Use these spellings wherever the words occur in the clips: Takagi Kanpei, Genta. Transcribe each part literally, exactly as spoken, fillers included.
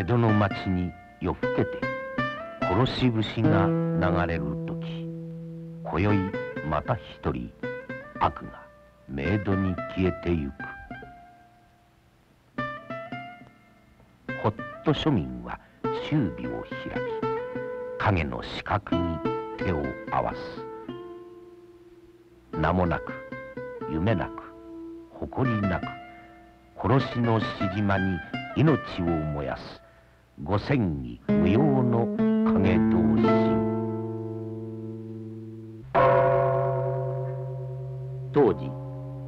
江戸の町に夜更けて殺し節が流れる時、今宵また一人悪が冥土に消えてゆく。ほっと庶民は忠義を開き、影の死角に手を合わす。名もなく夢なく誇りなく殺しのしじまに命を燃やす五千義無用の影同心。当時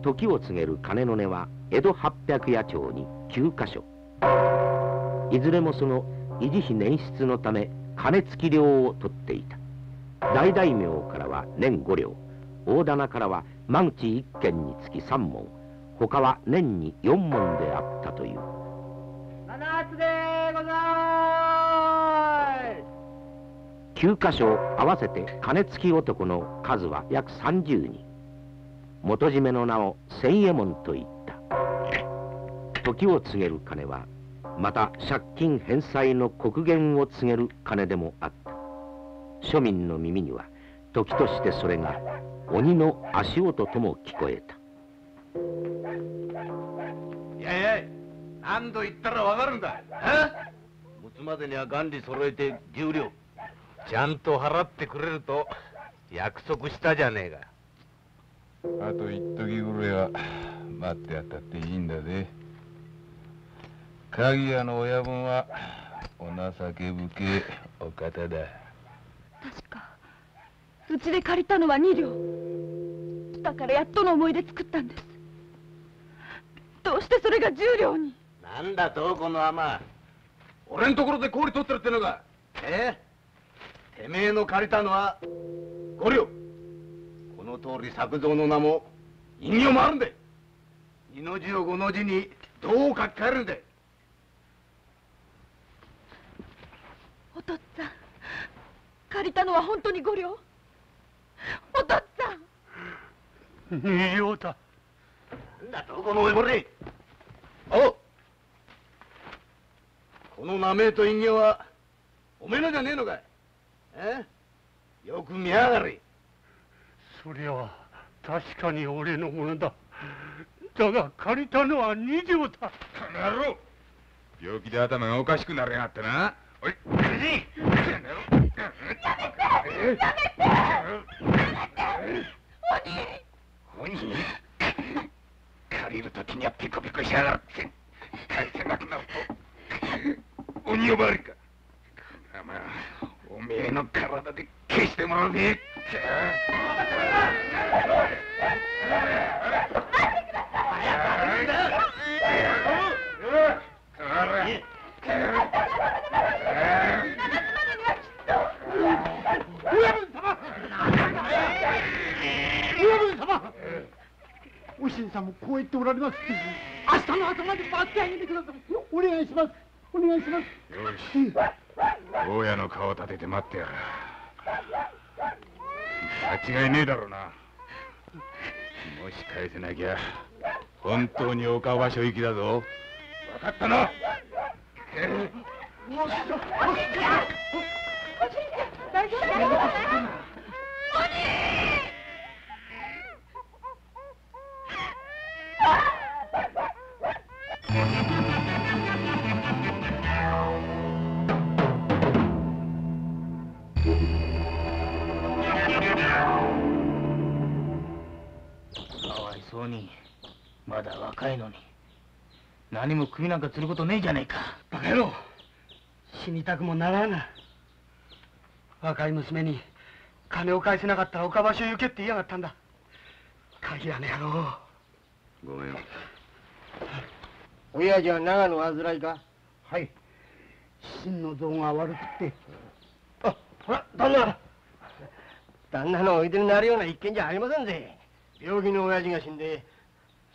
時を告げる鐘の音は江戸八百夜町にきゅうかしょ、いずれもその維持費捻出のため鐘付き料を取っていた。大大名からは年ごりょう、大棚からは間口一軒につきさんもん、他は年によんもんであったという。七つでございます。きゅうかしょ合わせて鐘付き男の数は約さんじゅうにん。元締めの名を千右衛門といった。時を告げる鐘はまた借金返済の刻限を告げる鐘でもあった。庶民の耳には時としてそれが鬼の足音とも聞こえた。いやいや、何度言ったらわかるんだ。持つまでには元利揃えてじゅうりょう。ちゃんと払ってくれると約束したじゃねえか。あと一時ぐらいは待ってやったっていいんだぜ。鍵屋の親分はお情け深いお方だ。確かうちで借りたのはにりょう。だからやっとの思い出作ったんです。どうしてそれがじゅうりょうに？なんだとこの甘、俺のところで氷取ってるってのか。ええ、てめえの借りたのはごりょう。この通り作造の名も隠語もあるんで、にの字をごの字にどう書き換えるんで。お父っつぁん、借りたのは本当にごりょう？お父っつぁん、にりょうだ。なんだとこのおぼれ。おう、この名前と隠語はおめえのじゃねえのかい？ええ、よく見やがれ。そりゃ確かに俺のものだ。だが借りたのはにりょうだ。この野郎、病気で頭がおかしくなりやがってな。おい、やめて！やめて！おにぎり！借りるときにはピコピコしやがって返せなくなると鬼呼ばわりか。まあ、おめえの体で消してもらうねえ。夏までにはきっと。親分様、親分様、おしんさんもこう言っておられます。明日の朝まで待ってあげてください。お願いします、お願いします。よし、大家の顔を立てて待ってやる。間違いねえだろうな。もし返せなきゃ本当に岡場所行きだぞ。分かったな。おじいちゃん、大丈夫？かわいそうに、まだ若いのに何も首なんかつることねえじゃねえか。バカ野郎、死にたくもならな。若い娘に金を返せなかったら岡場所行けって言いやがったんだ。鍵屋の野郎、ごめん。親父は長野患いか？はい、心の臓が悪くって。あ、ほら旦那、旦那のおいでになるような一件じゃありませんぜ。病気の親父が死んで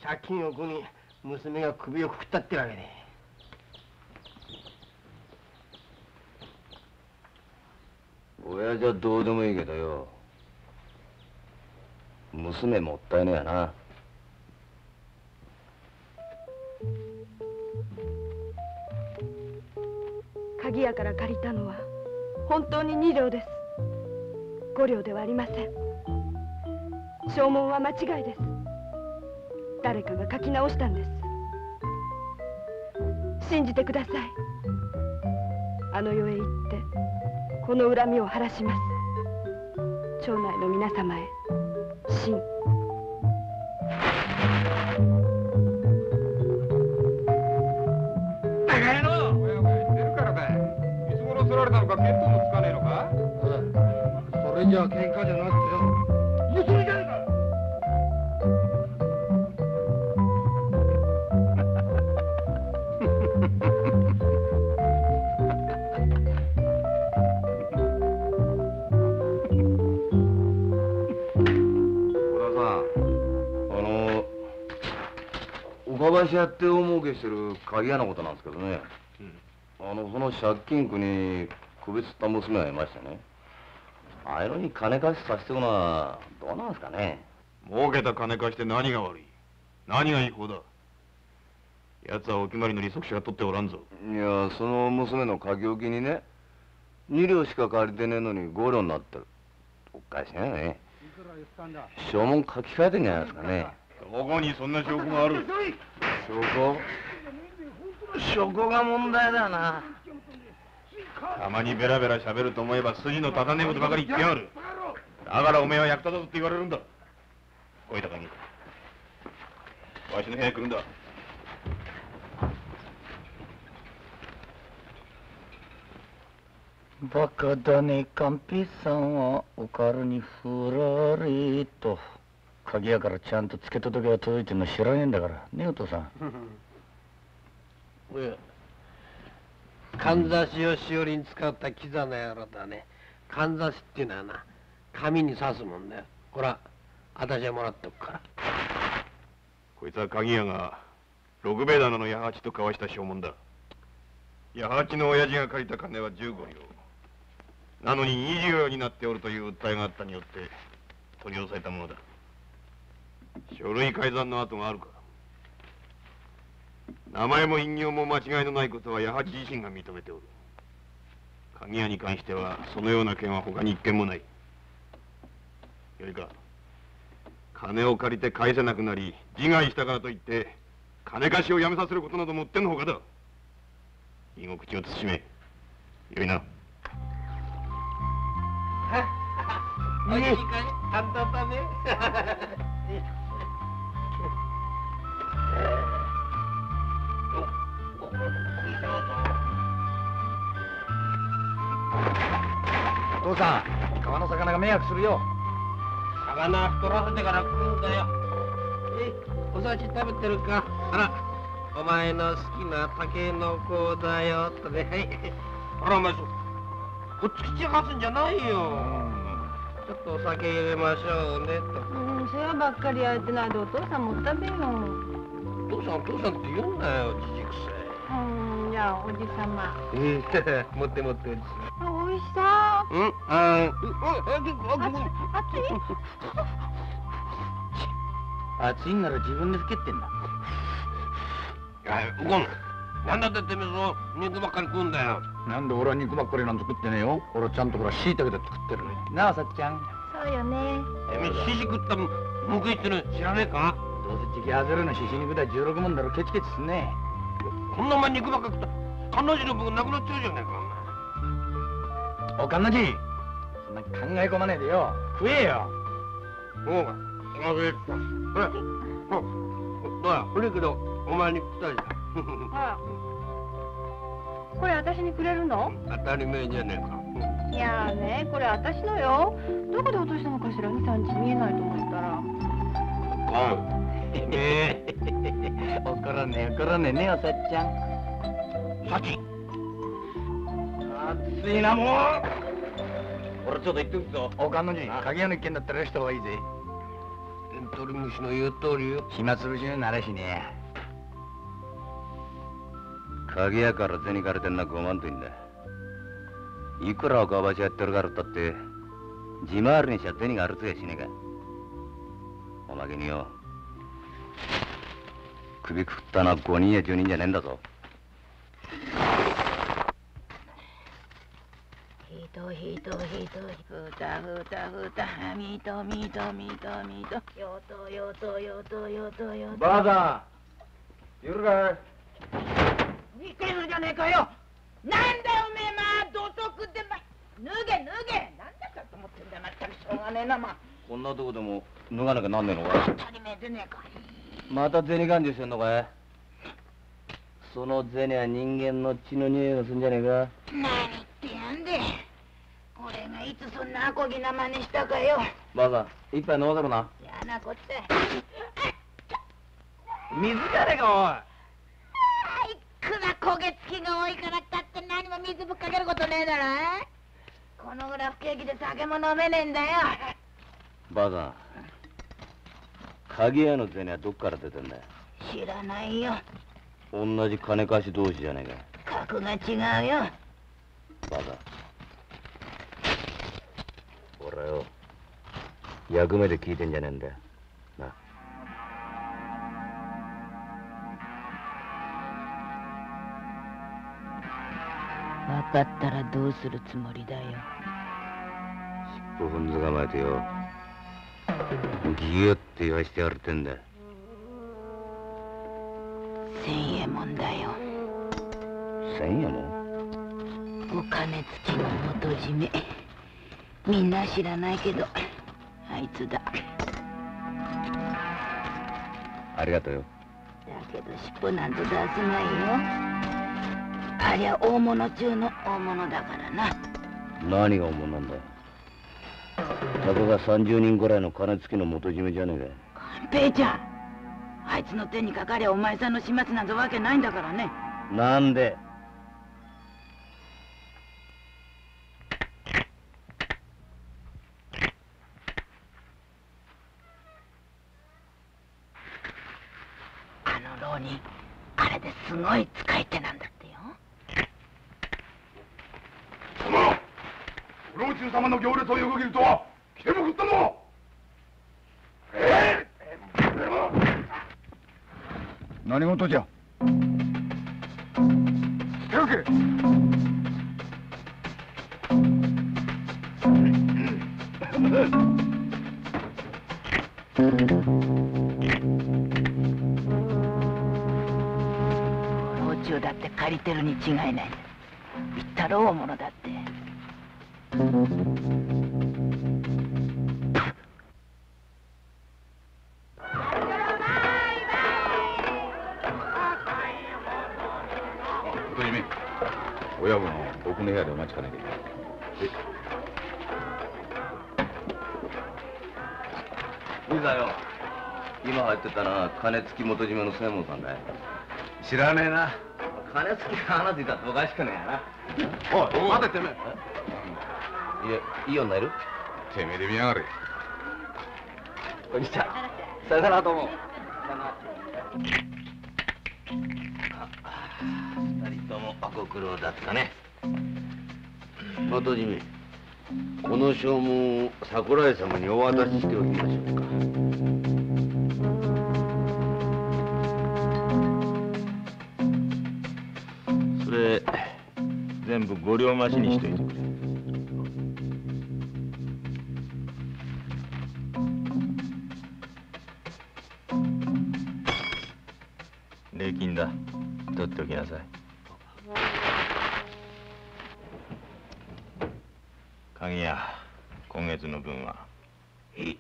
借金をこに娘が首をくくったってわけね。親父はどうでもいいけどよ、娘もったいねえやな。鍵屋から借りたのは本当に二両です。五両ではありません。証文は間違いです。誰かが書き直したんです。信じてください。あの世へ行ってこの恨みを晴らします。町内の皆様へ信。じゃあ喧嘩じゃなくてよ。ゆすりじゃねえか。小田さん、あの岡林やって大儲けしてる鍵屋のことなんですけどね、うん、あのその借金苦に首つった娘がいましてね。ああいうのに金貸しさせておくのはどうなんですかね。儲けた金貸して何が悪い、何が違法だ。奴はお決まりの利息しか取っておらんぞ。いや、その娘の書き置きにね、に両しか借りてねえのにご両になってる。おかしいね。証文書き換えてんじゃないですかね。どこにそんな証拠がある。証拠証拠が問題だな。たまにベラベラ喋ると思えば筋の立たねえことばかり言ってやがる。だからおめえは役立たずって言われるんだ。こいたかにわしの部屋に来るんだ。バカだね、寛平さんはおからにふられと。鍵屋からちゃんとつけた時は届いてるの知らねえんだからね、お父さん。おやかんざしをしおりに使ったキザな野郎だね。かんざしっていうのはな、紙に刺すもんだよ。ほら、私はもらっとくから。こいつは鍵屋が六兵衛棚の八八と交わした証文だ。八八の親父が借りた金はじゅうご両なのににじゅう両になっておるという訴えがあったによって取り押さえたものだ。書類改ざんの跡があるか。名前も印形も間違いのないことは八八自身が認めておる。鍵屋に関してはそのような件は他に一件もない。よいか、金を借りて返せなくなり自害したからといって金貸しをやめさせることなどもってのほかだ。以後口を慎め。よいな。おいしいかい、あんただね。お父さん、川の魚が迷惑するよ。魚は太らせてから食うんだよ。え、お刺し食べてるか。あら、お前の好きなタケノコだよとね。あら、お前こっち来ちゃかすんじゃないよ。ちょっとお酒入れましょうねと。うん、世話ばっかりやってないでお父さんも食べよ。お父さん、お父さんって言うんだよ、じじくせ。うん、じゃあおじさま。うん、持って持っておじさま。おいしそう。うん、ああ、熱い。熱いんなら自分で吹けってんだ。いや、ごめん。なんだっててめえそう肉ばっかり食うんだよ。なんで俺は肉ばっかりなんて食ってねえよ。俺はちゃんとほら椎茸だって食ってるね。なあ、さっちゃん。そうよね。え、めしし食ったも報いっての知らねえか。どうせ時期外れのしし肉だじゅうろく文だろ、ケチケチすんね。こんなお前肉ばっか食った。彼女の分なくなっちゃうじゃねえか。おかんなじ、そんな考え込まねえでよ、食えよ。そうか、お前食え。ほら、ほら、古いけど、お前に食ったじゃん。これ私にくれるの？当たり前じゃねえか。いやーね、これ私のよ。どこで落としたのかしら、に、みっか見えないと思ったら。おかん。てめえ。怒らねえ、怒らねえね、おさっちゃん。さっき。暑いな、もう俺ちょっと行ってくぞ。おかんのじ、鍵屋の一件だったらした方がいいぜ。鳥虫の言う通りよ。暇つぶしにならしねえ。鍵屋から銭借りてんなごまんといんだ。いくらおかばしやってるからったって地回りにしちゃ銭があるつやしねえか。おまけによ、首くくったのはごにんやじゅうにんじゃねえんだぞ。とひとひとふたふたふたみとみとみとみとよとよとよとよとよとばあさん、いるかい？びっくりするじゃねえかよ。なんだおめえ、まあ土足でま脱げ脱げ、なんだかと思ってんだ、まったくしょうがねえな。まあこんなとこでも脱がなきゃなんねえのか。当たり前でねえか。また銭勘定してんのかい？その銭は人間の血の匂いがするんじゃねえか。何言ってやんで、俺がいつそんなアコギな真似したかよ。ばあさん、一杯飲ませろな。やなこって。水じゃねえかおい。いくら焦げ付きが多いからったって何も水ぶっかけることねえだろ。このぐらい不景気で酒も飲めねえんだよ。ばあさん、鍵屋の銭はどっから出てんだよ。知らないよ。同じ金貸し同士じゃねえか。格が違うよ。バカ、俺はよ役目で聞いてんじゃねえんだよな。分かったらどうするつもりだよ。尻尾ふんづかまえてよ、ギヨって言わしてやるってんだよ。千円もんだよ。千円もん？お金付きの元締め。みんな知らないけどあいつだ。ありがとうよ。だけど尻尾なんて出すまいよ。ありゃ大物中の大物だからな。何が大物なんだよ。たかがさんじゅうにんぐらいの金付きの元締めじゃねえか。勘平ちゃん、あいつの手にかかりゃお前さんの始末などわけないんだからね。なんであの浪人、あれですごい使い手なんだってよ。貴様、老中様の行列を横切るとは来ても食ったの。ええー、何事じゃ。手をけ。老中だって借りてるに違いない。言ったろうものだって。親分、僕の部屋でお待ちかねで。いざよ、今入ってたのは金付き元締めの専門さんだよ。知らねえな。金付き話してたっておかしくねえやな。おい、待ててめえ。いや、いい女いる？てめえで見やがれ。おじちゃん、さよならと思う。どうもご苦労だったね。元締め、この証文を桜井様にお渡ししておきましょうか。それ全部ご両増しにしといてくれ。礼金だ、取っておきなさい。鍵屋、今月の分は。いい、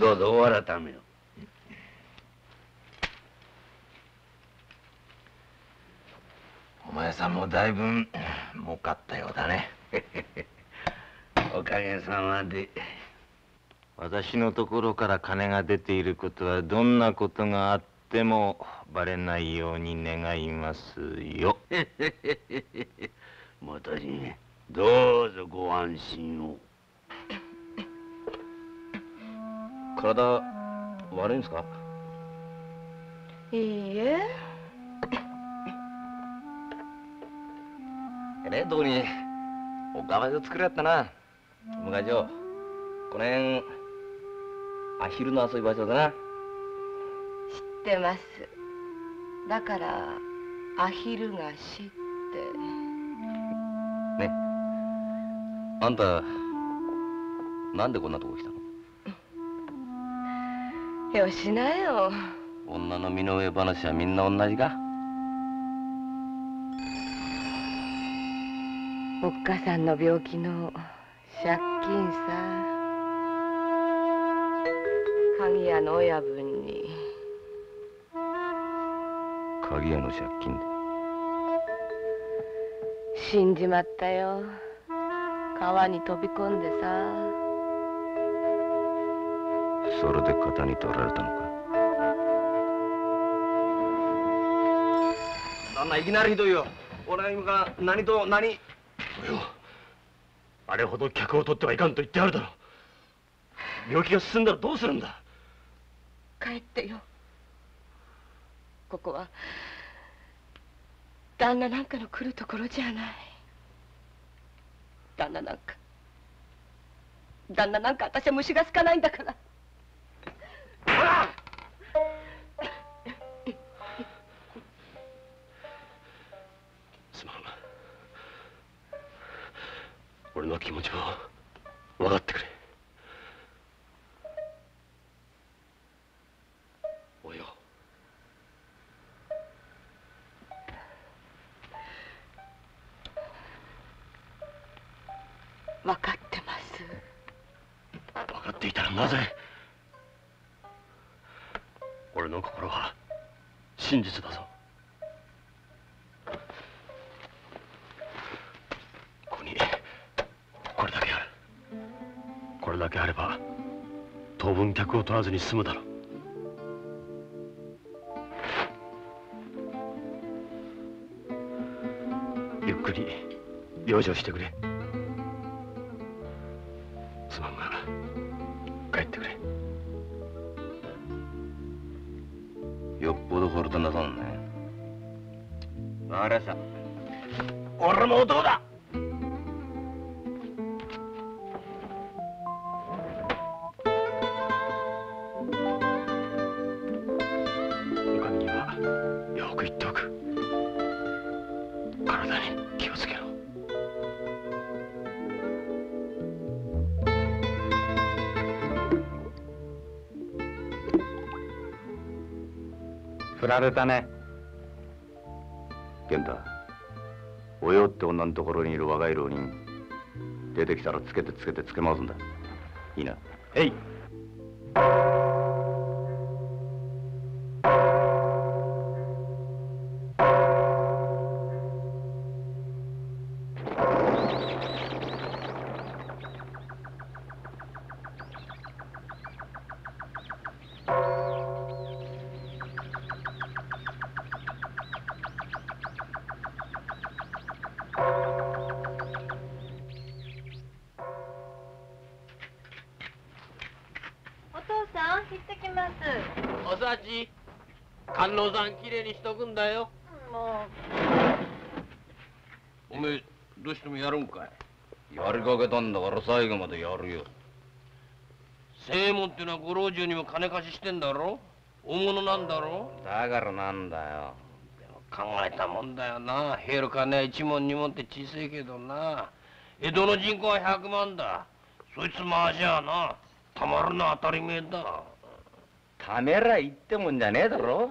どうぞお改めよ。お前さんもだいぶ儲かったようだね。おかげさまで。私のところから金が出ていることはどんなことがあってもバレないように願いますよ。元締め、どうぞご安心を。体悪いんすか？いいえ。えね、どこにおかまじを作りやったな。昔よ、この辺アヒルの遊び場所だな。知ってます。だからアヒルが死って。あんたなんでこんなとこ来たの？よしなよ。女の身の上話はみんな同じか。おっかさんの病気の借金さ、鍵屋の親分に。鍵屋の借金で死んじまったよ。川に飛び込んでさ。それで肩に取られたのか。旦那、いきなりひどいよ。俺は今から何と何。およ、あれほど客を取ってはいかんと言ってあるだろう。病気が進んだらどうするんだ。帰ってよ。ここは旦那なんかの来るところじゃない。旦那なんか旦那なんか私は虫がつかないんだから。すまん、俺の気持ちを分かってくれ。およ、分かってます。分かっていたらなぜ。俺の心は真実だぞ。ここにこれだけある。これだけあれば当分客を取らずに済むだろう。ゆっくり養生してくれ。帰ってくれ。よっぽどホルトなさんね。わかりました。俺も男だ。おかみにはよく言っておく。体に気をつけろ。振られたね。健太、およって女のところにいる若い浪人、出てきたらつけてつけてつけ回すんだ。いいな。えい。観音さんきれいにしとくんだよ。もうおめえどうしてもやるんかい。やりかけたんだから最後までやるよ。正門ってのはご老中にも金貸ししてんだろ。大物なんだろ。だからなんだよ。でも考えたもんだよな。減る金は一文二文って小せえけどな。江戸の人口はひゃくまんだ。そいつ回しゃあな、たまるのは当たり前だ。ためらいってもんじゃねえだろ。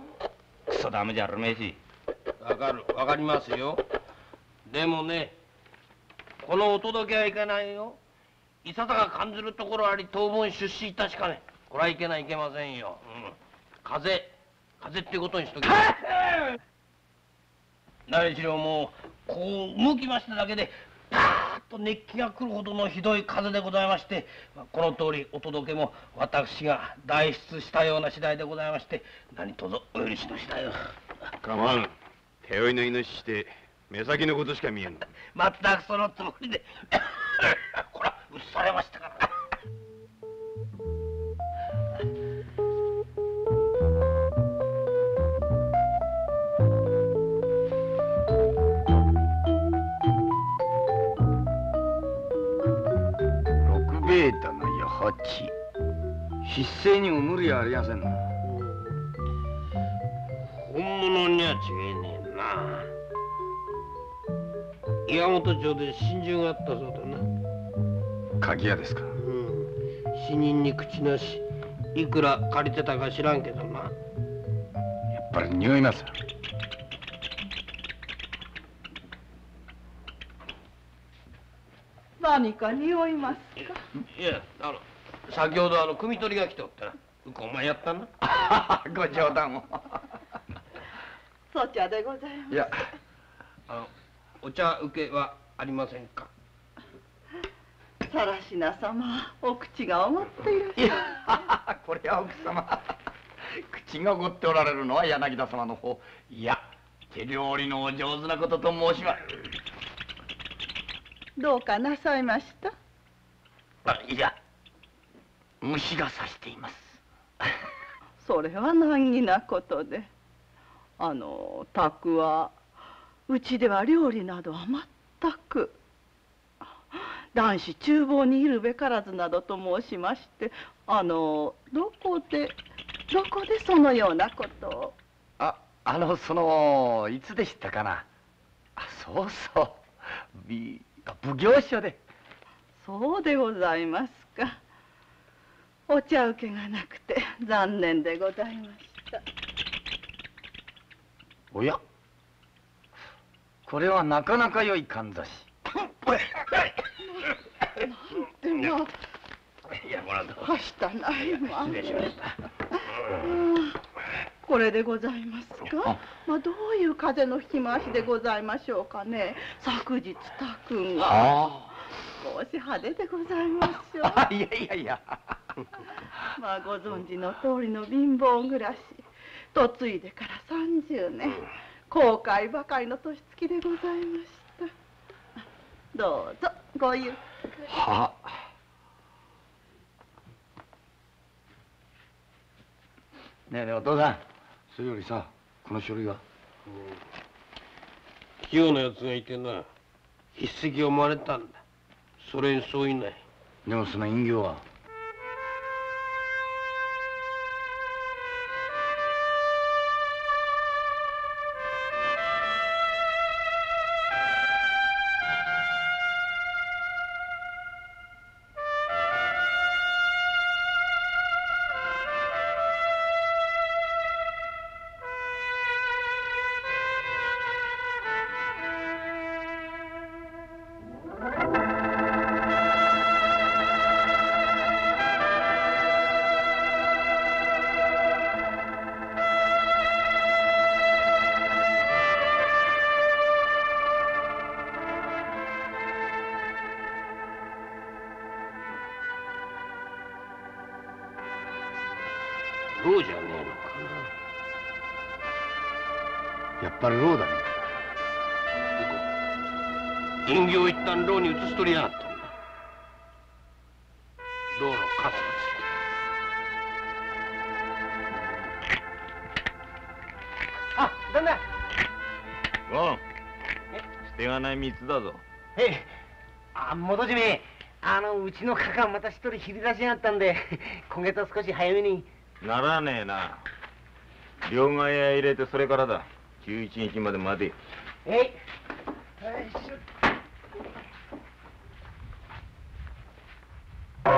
クソダメじゃあるめえし。わかる、わかりますよ。でもね、このお届けはいかないよ。いささか感ずるところあり当分出資いたしかね。これはいけない、いけませんよ、うん、風風ってことにしとけ。何しろもうこう向きましただけでパーッと熱気が来るほどのひどい風でございまして、この通りお届けも私が代筆したような次第でございまして、何とぞお許しの次第を。かまん、手負いの命して目先のことしか見えん。全くそのつもりでこら、うっされましたから。必死にも無理はありませんな。本物には違えねえな。岩本町で心中があったそうだな。鍵屋ですか。うん、死人に口なし、いくら借りてたか知らんけどな。やっぱり匂います。何か匂いますか。いや、あの先ほどあの汲み取りが来ておったな。うこお前やったな。ご冗談を。そちらでございます。いや、あのお茶受けはありませんか。さらしな様、お口がおごっていらっしゃる。いや、これは奥様。口がおごっておられるのは柳田様の方。いや、手料理のお上手なことと申します。どうかなさいました。あ、いや、虫が刺しています。それは難儀なことで、あの宅はうちでは料理などは全く。男子厨房にいるべからずなどと申しまして、あのどこでどこでそのようなことを。ああのそのいつでしたかな。あ、そうそう、び奉行所で。そうでございますか。お茶受けがなくて残念でございました。おや、これはなかなか良いかんざし。なんでも。いや、もらうぞ。はしたないわ。失礼しました。これでございますか。まあ、どういう風の吹き回しでございましょうかね。昨日たくんが少し派手でございましょう。あ、いやいやいや。まあ、ご存知の通りの貧乏暮らし、嫁いでから三十年、後悔ばかりの年月でございました。どうぞごゆっくり。はあ、ねえねえお父さん、それよりさ、この書類は。うん、清のやつがいてな、筆跡をまれたんだ。それにそういない。でもその隠形は。牢じゃねえのかな。やっぱり牢だね。行こう。人形を一旦牢に移し取りやがったんだ。牢のカスがついて。あ、旦那。ゴン。捨てがない蜜だぞ。へい。あ、元締め。あのうちのかかまた一人ひり出しやがったんで、今月は少し早めに。ならねえな。両替屋入れてそれからだ。じゅういちにちまで待て。えい。よいしょ。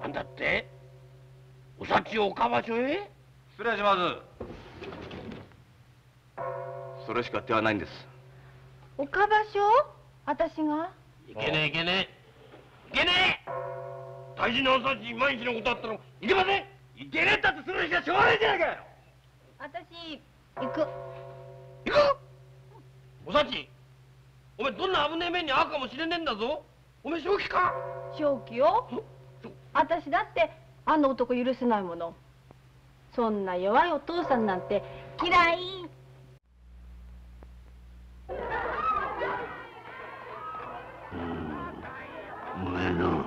なんだって？お幸を岡場所へ？失礼します。それしか手はないんです。岡場所？私が？いけねえいけねえ。いけねえ。大事なお幸、毎日のことあったのいけません。いけねえったってするしかしょうがないじゃないかよ。私行く。行く。お幸、お前どんな危ねえ目に遭うかもしれねえんだぞ。お前正気か。正気よ。私だってあの男許せないもの。そんな弱いお父さんなんて嫌い。うん、お前の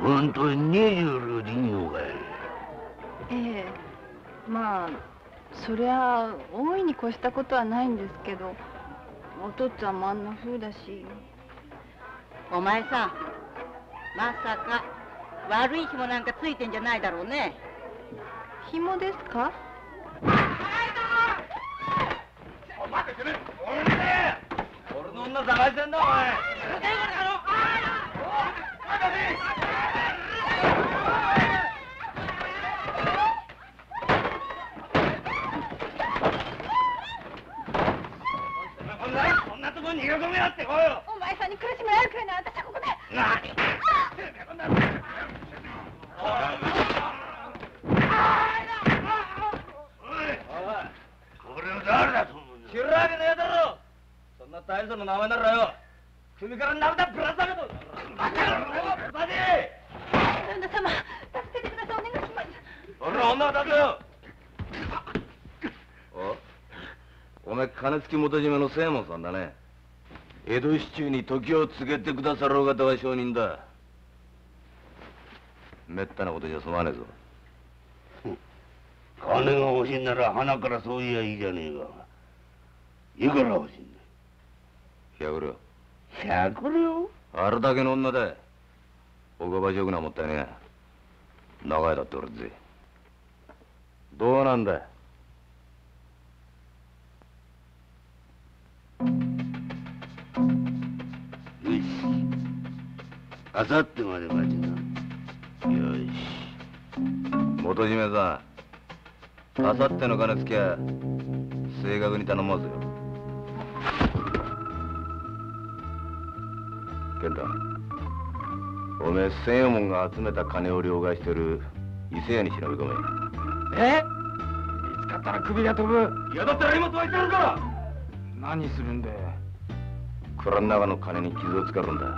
本当ににじゅう両でいいのかい。ええ、まあそりゃ大いに越したことはないんですけど、お父っつぁんもあんな風だし。お前さ、まさか悪い紐なんかついてんじゃないだろうね。紐ですか。お前たちね、俺ね、俺のんな探してんだおい。逃げ込みやってこいよ。お前さんに苦しめられるくらいなら私はここで。なに。これは誰だと思うんだ。知らねえだろ。そんな大将の名前ならよ。首から涙ぶら下げと。バカだろ。バカで。旦那様、助けてくださいお願いします。俺は女を助けよ。お前金付き元締めの清門さんだね。江戸市中に時を告げてくださるお方は証人だ。めったなことじゃ済まねえぞ。金が欲しいなら鼻からそう言えばいいじゃねえか。いくら欲しいんだ。百両。百両？あれだけの女だ。おかばしょくなもったいねえ。長屋だっておるぜ。どうなんだ。あさってまで待ちな。よし元締めさん、あさっての金付きゃ正確に頼ますよ。健太、おめえ仙右衛門が集めた金を両替してる伊勢屋に忍び込め。えっ、見つかったら首が飛ぶ。嫌だったら今とは言ってやるから。何するんだよ。蔵の中の金に傷をつかるんだな。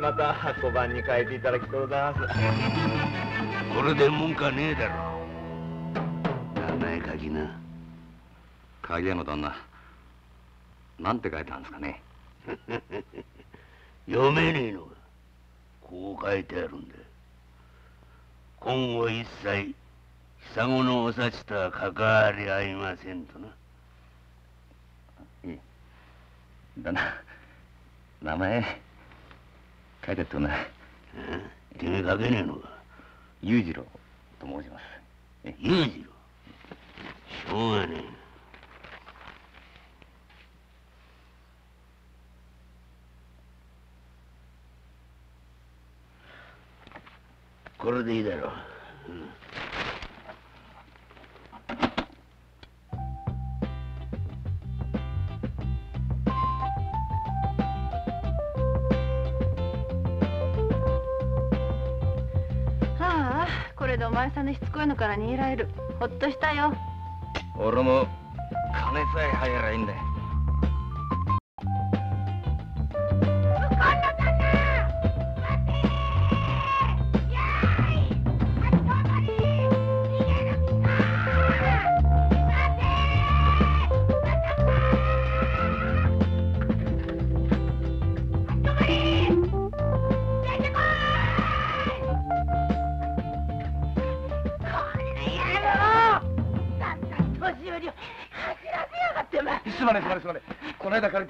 また小判に変えていただきとうございます。これで文句ねえだろ。旦那へ鍵な。鍵屋の旦那、なんて書いたんですかね。読めねえのか。こう書いてあるんだ。今後一切久子のお幸とは関わり合いませんとな。いい旦那、名前書いてとな。手にかけねえのか。裕次郎と申します。裕次郎、しょうがねえ。これでいいだろう。うんお前さんのしつこいのから逃げられる。ほっとしたよ。俺も金さえ入らいいんだよ。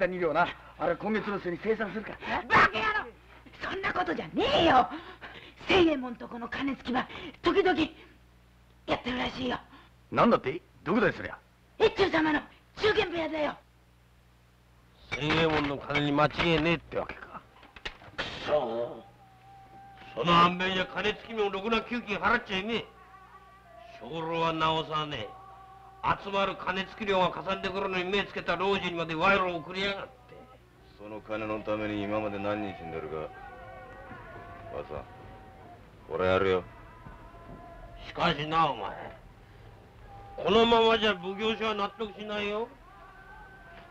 に両な、あれ今月の末に清算するから。バカ野郎、そんなことじゃねえよ。千右衛門とこの金付きは時々やってるらしいよ。なんだって。どこだよそりゃ。越中様の中堅部屋だよ。千右衛門の金に間違えねえってわけか。くそ、その反面じゃ金付きもろくな給金払っちゃいねえ。精霊はなおさねえ。集まる金付き料がかさんでくるのに目つけた老人にまで賄賂を送りやがって。その金のために今まで何人死んでるか。ばあさん、俺やるよ。しかしなお前、このままじゃ奉行所は納得しないよ。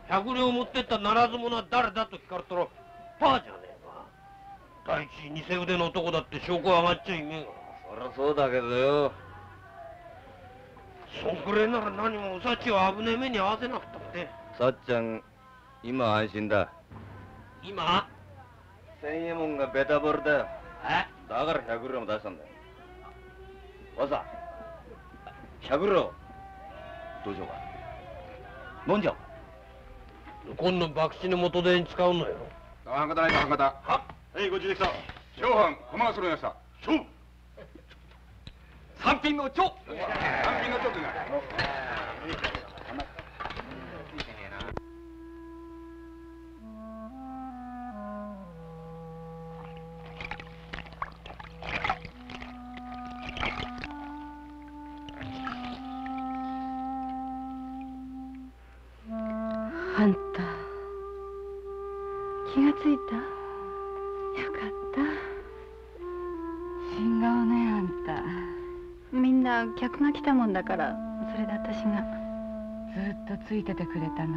百両持ってったならず者は誰だと聞かれたらパーじゃねえか。第一偽腕の男だって証拠上がっちゃいねえが。そりゃそうだけどよ、そんくらいなら何もおさちを危ねえ目に遭わせなくたって。さっちゃん今安心だ。今千右衛門がベタボールだよ。えだから百両も出したんだよ。わざ百両どうしようか。飲んじゃおう。今度博打の元手に使うのよ。半方ないか半方。はっはいご注意できた。長藩駒が揃いました。勝負三品の長三品の長というのは客が来たもんだからそれで私がずっとついててくれたの。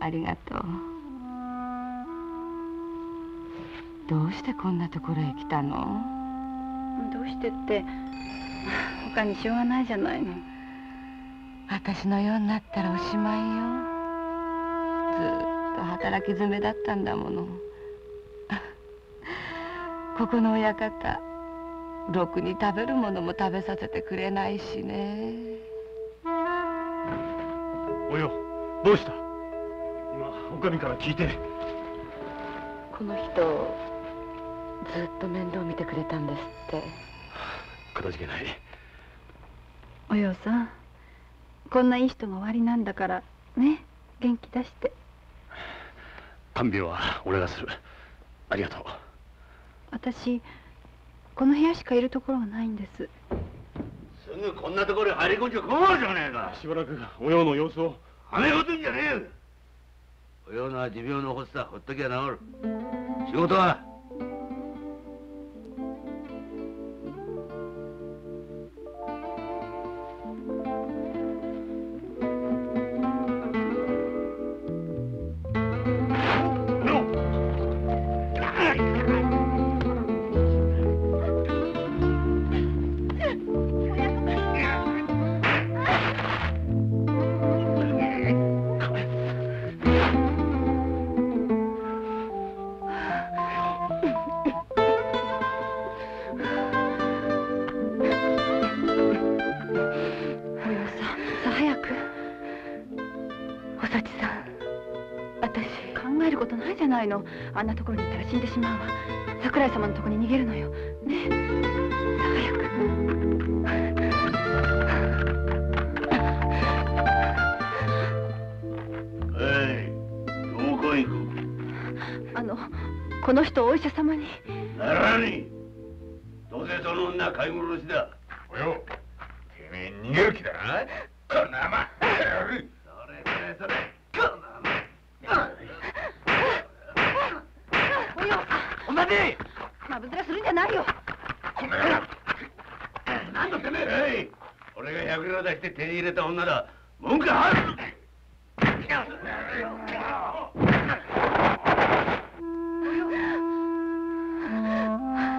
ありがとう。どうしてこんなところへ来たの？どうしてって他にしようがないじゃないの。私のようになったらおしまいよ。ずっと働き詰めだったんだもの。ここの親方ろくに食べるものも食べさせてくれないしね。およどうした？今おかみから聞いて。この人ずっと面倒見てくれたんですって。かたじけない。およさんこんないい人が終わりなんだからね、元気出して。看病は俺がする。ありがとう。私この部屋しかいるところがないんです。すぐこんなところに入り込んじゃ困るじゃねえか。しばらくおようの様子を。はめごとんじゃねえよ。おようのは持病の発作ほっときゃ治る。仕事はあんなところに行ったら死んでしまうわ。桜井様のとこに逃げるのよ。ねえ、早く。えい、どこへ行く？あの、この人をお医者様に。ならねえ。どうせその女買い殺しだ。およ、てめえ逃げる気だな。このまま。それそれそれ。まぶずらするんじゃないよ。この野郎何だってめえ。俺が百両出して手に入れた女だ。文句はある。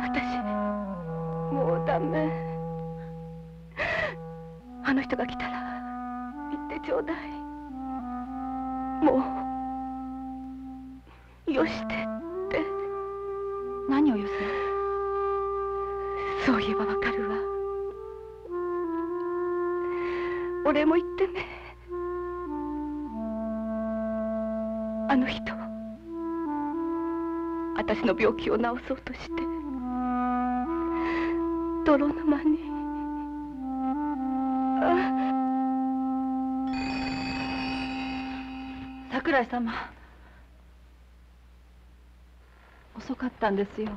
私もうダメ。あの人が来たら行ってちょうだい。もうよしてって。何をよすの？そう言えばわかるわ。お礼も言ってね。あの人私の病気を治そうとして泥沼に。ああ桜井様遅かったんですよ。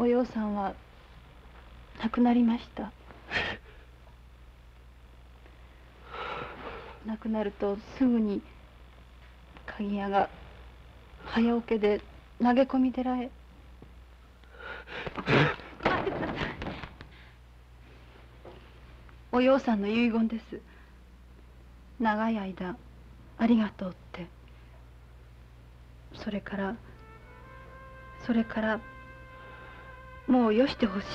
おようさんは亡くなりました。亡くなるとすぐに鍵屋が早桶で投げ込み寺へ。待ってください。お葉さんの遺言です。長い間ありがとうって、それからそれからもうよしてほしいっ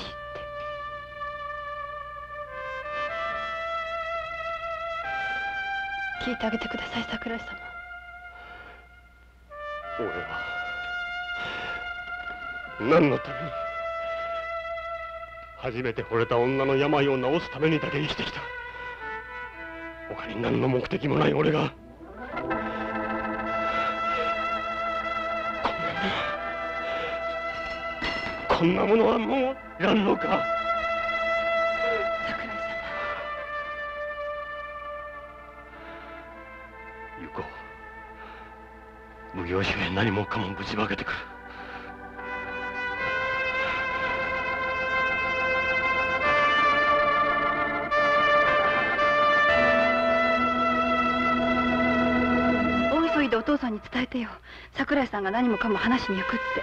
て。聞いてあげてください、桜井様。俺は何のために、初めて惚れた女の病を治すためにだけ生きてきた。他に何の目的もない俺が、こんなこんなものはもういらんのか。奉行所へ何もかもぶちまけてくる。大急ぎでお父さんに伝えてよ。桜井さんが何もかも話しに行くって。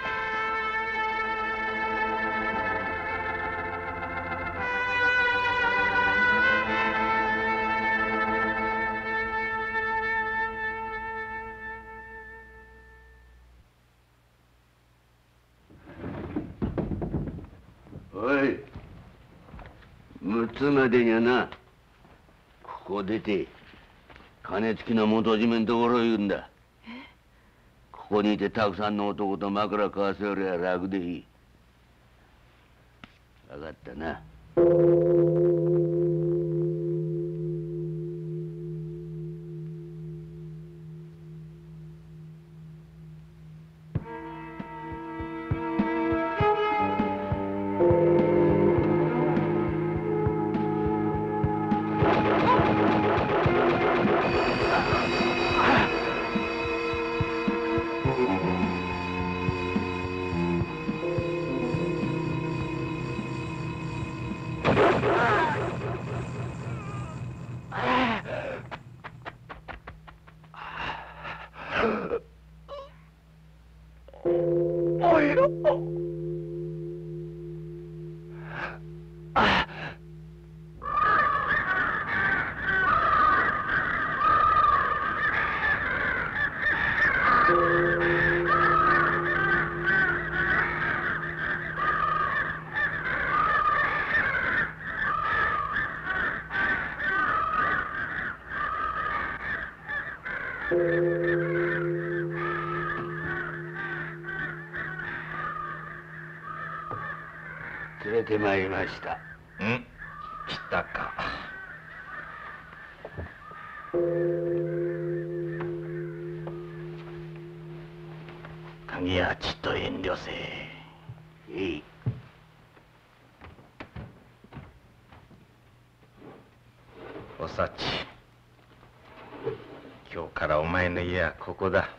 までにはな、ここ出て金付きの元締めのところへ行くんだ。ここにいてたくさんの男と枕交わせよりは楽でいい。分かったな。出てまいりました。ん、来たか。鍵はちっと遠慮せえ。いい。お幸、今日からお前の家はここだ。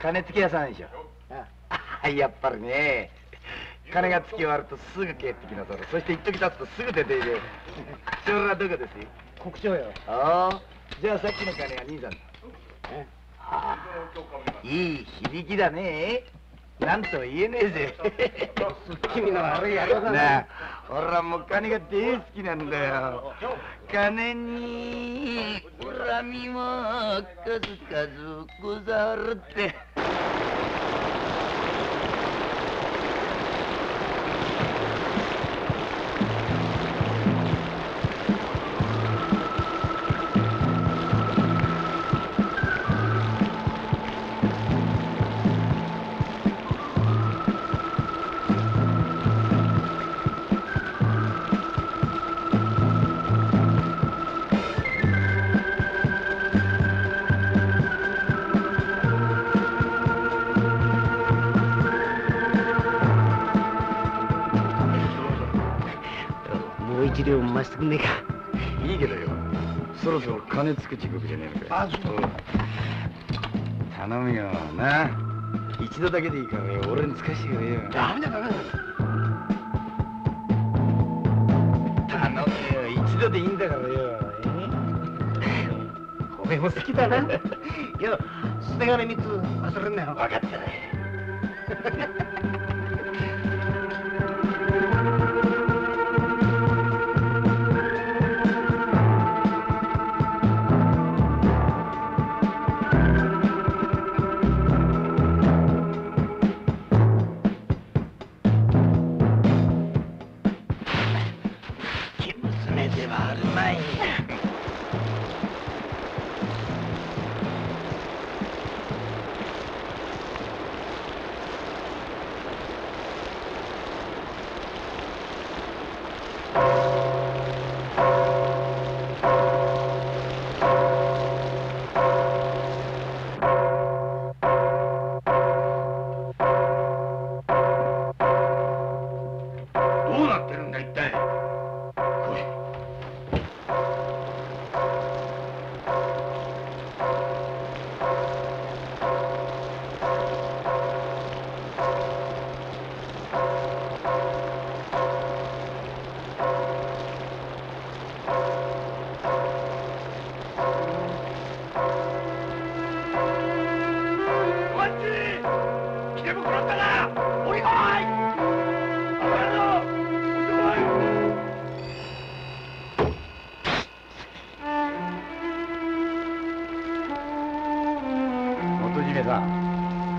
金付け屋さんでしょ。ああ、やっぱりね、金が付き終わるとすぐ帰ってきなさる。そして一時経つとすぐ出ている。それはどこですよ。国庁よ。ああ、じゃあさっきの金が兄さんだ。ああ、いい響きだね。なんと言えねえぜ。君の悪いやり方なあ。俺はもう金が大好きなんだよ。金に恨みも数々ござるって。肥料も増してくんねえか。いいけどよ、そろそろ金つく地獄じゃねえのか。あ、そうだ、頼むよな、一度だけでいいからね、俺につかしてくれよ。ダメだダメだ、頼むよ、一度でいいんだからよ。お前も好きだな。けど捨て金みっつ忘れんなよ。分かってない。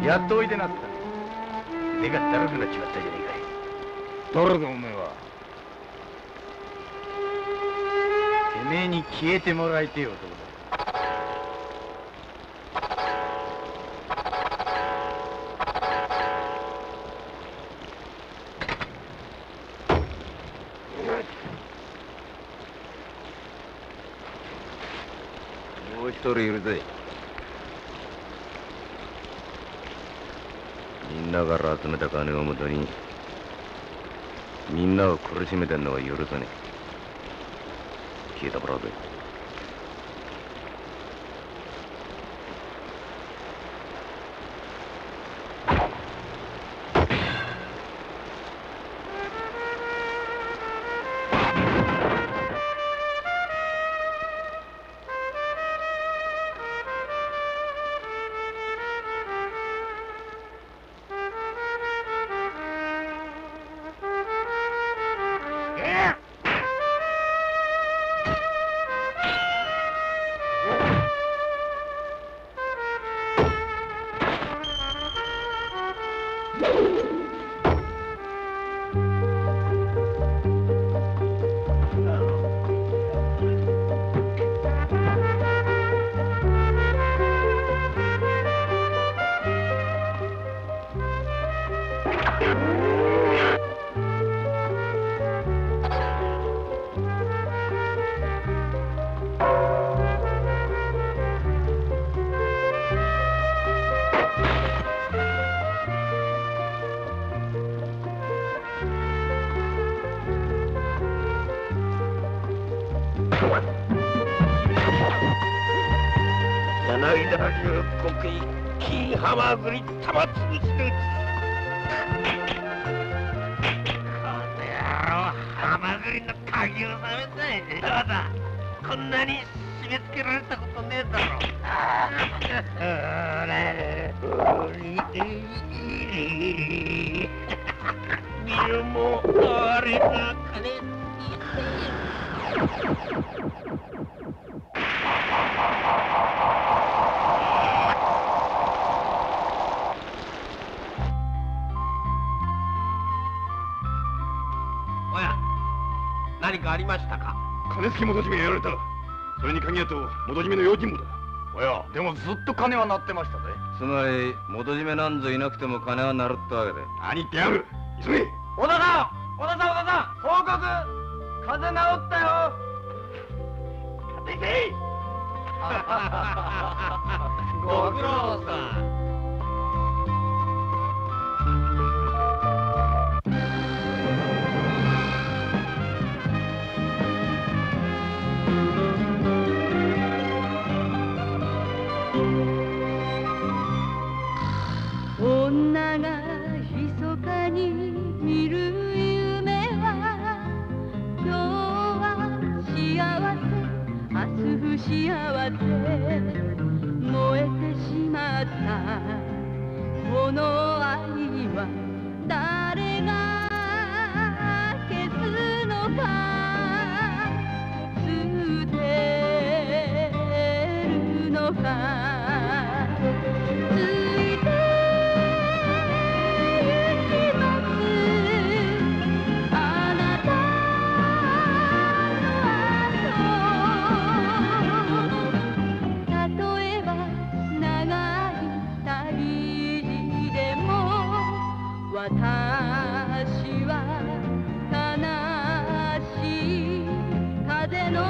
やっとおいでなった。目がだるくなっちまったじゃねえかい。誰だお前は。てめえに消えてもらいてえ男だ。もう一人いるぜ。だから集めた金をもとにみんなを苦しめてんのは許さねえ。消えたもらうぜ。金は鳴ってましたぜ。つまり元締めなんぞいなくても金は鳴るってわけで。何言ってやる、急げ。小田さん、小田さん、小田さん、報告。風邪治ったよ。買ってけい。ご苦労さん。私は悲しい風の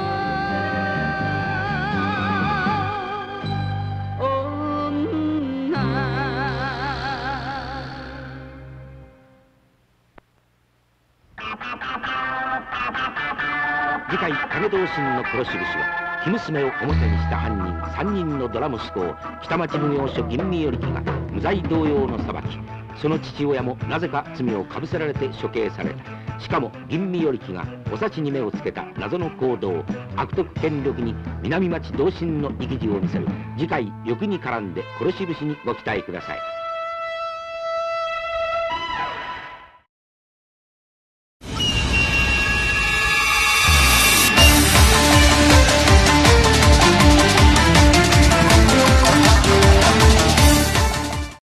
次回「金同心の殺し節」は生娘を表にした犯人さんにんのドラム志向北町奉行所吟味与力が無罪同様の裁き、その父親もなぜか罪をかぶせられて処刑された。しかも吟味与力がお幸に目をつけた謎の行動、悪徳権力に南町同心の意気地を見せる。次回「欲に絡んで殺し節」にご期待ください。